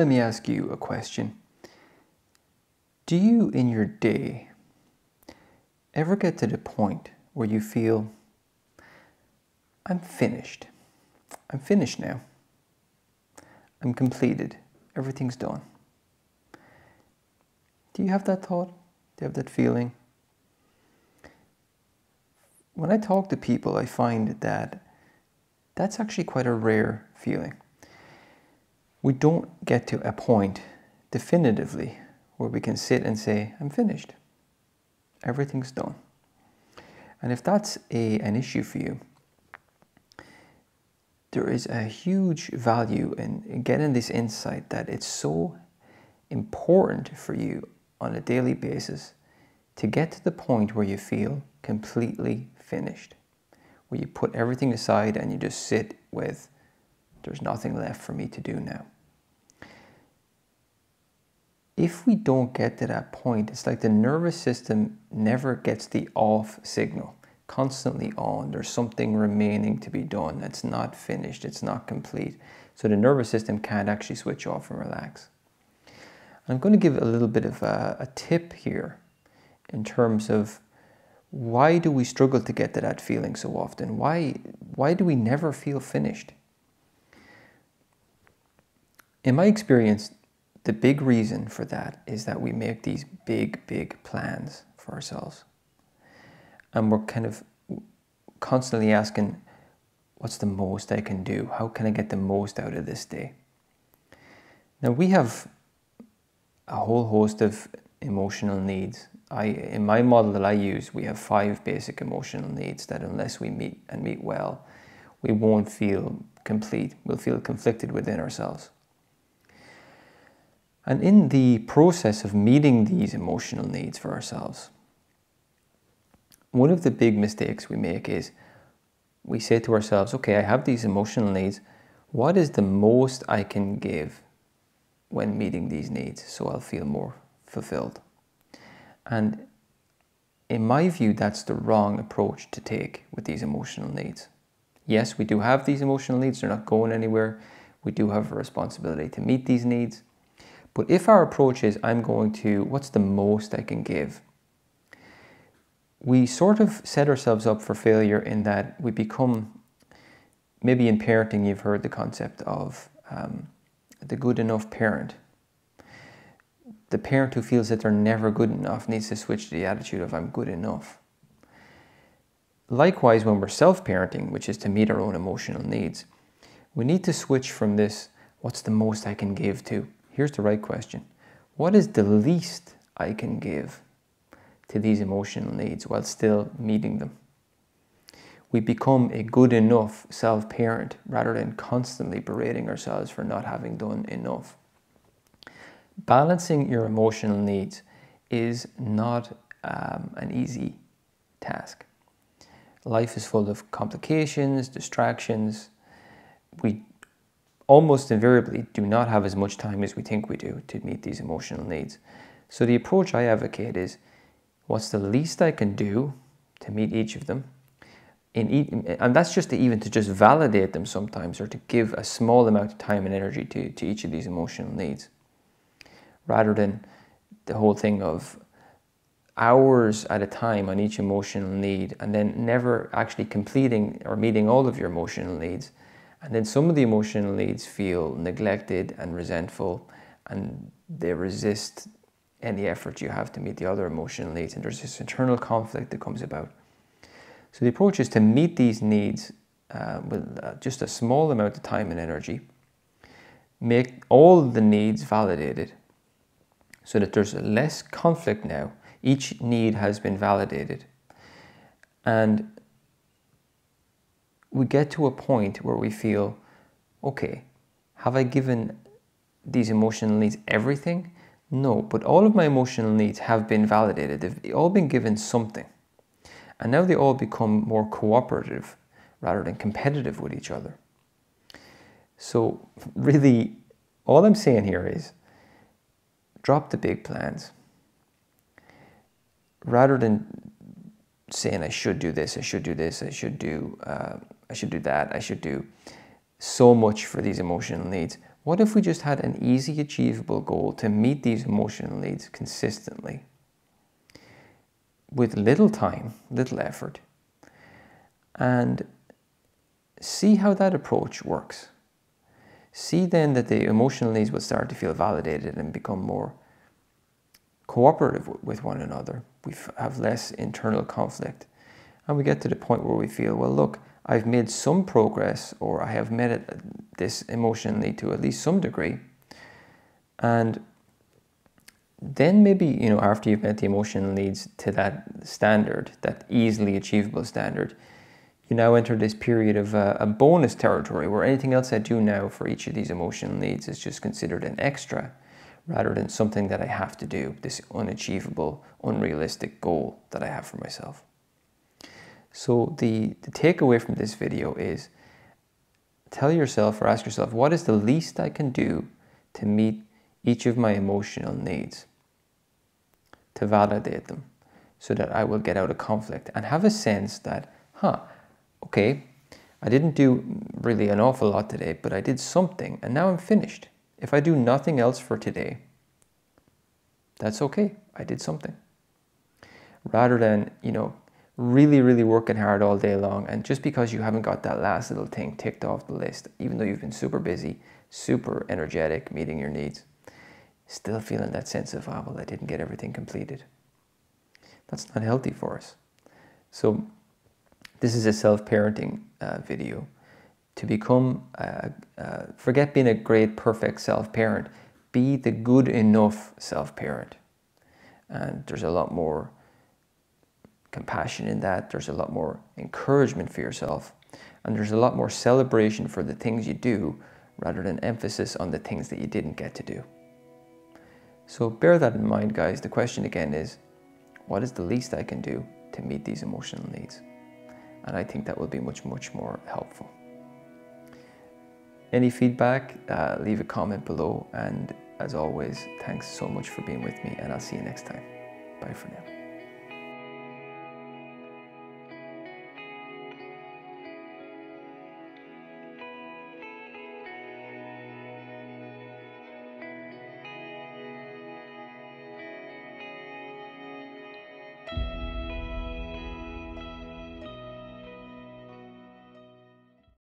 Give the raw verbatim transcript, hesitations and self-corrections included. Let me ask you a question. Do you, in your day, ever get to the point where you feel, I'm finished. I'm finished now. I'm completed. Everything's done. Do you have that thought? Do you have that feeling? When I talk to people, I find that that's actually quite a rare feeling. We don't get to a point definitively where we can sit and say, I'm finished. Everything's done. And if that's a, an issue for you, there is a huge value in getting this insight that it's so important for you on a daily basis to get to the point where you feel completely finished, where you put everything aside and you just sit with, there's nothing left for me to do now. If we don't get to that point, it's like the nervous system never gets the off signal. Constantly on, there's something remaining to be done that's not finished, it's not complete. So the nervous system can't actually switch off and relax. I'm going to give a little bit of a, a tip here in terms of why do we struggle to get to that feeling so often? Why, why do we never feel finished? In my experience, the big reason for that is that we make these big, big plans for ourselves. And we're kind of constantly asking, what's the most I can do? How can I get the most out of this day? Now, we have a whole host of emotional needs. I, in my model that I use, we have five basic emotional needs that unless we meet and meet well, we won't feel complete. We'll feel conflicted within ourselves. And in the process of meeting these emotional needs for ourselves, one of the big mistakes we make is we say to ourselves, okay, I have these emotional needs. What is the most I can give when meeting these needs so I'll feel more fulfilled? And in my view, that's the wrong approach to take with these emotional needs. Yes, we do have these emotional needs. They're not going anywhere. We do have a responsibility to meet these needs. But if our approach is, I'm going to, what's the most I can give? We sort of set ourselves up for failure in that we become, maybe in parenting you've heard the concept of um, the good enough parent. The parent who feels that they're never good enough needs to switch to the attitude of I'm good enough. Likewise, when we're self-parenting, which is to meet our own emotional needs, we need to switch from this, what's the most I can give to, here's the right question, what is the least I can give to these emotional needs while still meeting them? We become a good enough self-parent rather than constantly berating ourselves for not having done enough. Balancing your emotional needs is not um, an easy task. Life is full of complications, distractions. We almost invariably do not have as much time as we think we do to meet these emotional needs. So the approach I advocate is, what's the least I can do to meet each of them? In each, and that's just to even to just validate them sometimes or to give a small amount of time and energy to, to each of these emotional needs. Rather than the whole thing of hours at a time on each emotional need and then never actually completing or meeting all of your emotional needs. And then some of the emotional needs feel neglected and resentful and they resist any effort you have to meet the other emotional needs, and there's this internal conflict that comes about. So the approach is to meet these needs uh, with uh, just a small amount of time and energy, make all the needs validated so that there's less conflict now. Each need has been validated. And we get to a point where we feel, okay, have I given these emotional needs everything? No, but all of my emotional needs have been validated. They've all been given something. And now they all become more cooperative rather than competitive with each other. So really, all I'm saying here is drop the big plans. Rather than saying, I should do this, I should do this, I should do, uh, I should do that, I should do so much for these emotional needs. What if we just had an easy, achievable goal to meet these emotional needs consistently? With little time, little effort, and see how that approach works. See then that the emotional needs will start to feel validated and become more cooperative with one another. We have less internal conflict, and we get to the point where we feel, well, look, I've made some progress, or I have met it, this emotionally to at least some degree. And then maybe, you know, after you've met the emotional needs to that standard, that easily achievable standard, you now enter this period of uh, a bonus territory where anything else I do now for each of these emotional needs is just considered an extra rather than something that I have to do, this unachievable, unrealistic goal that I have for myself. So the, the takeaway from this video is, tell yourself or ask yourself, what is the least I can do to meet each of my emotional needs, to validate them so that I will get out of conflict and have a sense that, huh, okay, I didn't do really an awful lot today, but I did something and now I'm finished. If I do nothing else for today, that's okay, I did something. Rather than, you know, really, really working hard all day long, and just because you haven't got that last little thing ticked off the list, even though you've been super busy, super energetic, meeting your needs, still feeling that sense of, ah, well, I didn't get everything completed. That's not healthy for us. So this is a self-parenting uh, video. To become, uh, uh, forget being a great, perfect self-parent, be the good enough self-parent. And there's a lot more compassion in that, there's a lot more encouragement for yourself, and there's a lot more celebration for the things you do rather than emphasis on the things that you didn't get to do. So bear that in mind, guys. The question again is, what is the least I can do to meet these emotional needs? And I think that will be much, much more helpful. Any feedback, uh, leave a comment below. And as always, thanks so much for being with me, and I'll see you next time. Bye for now.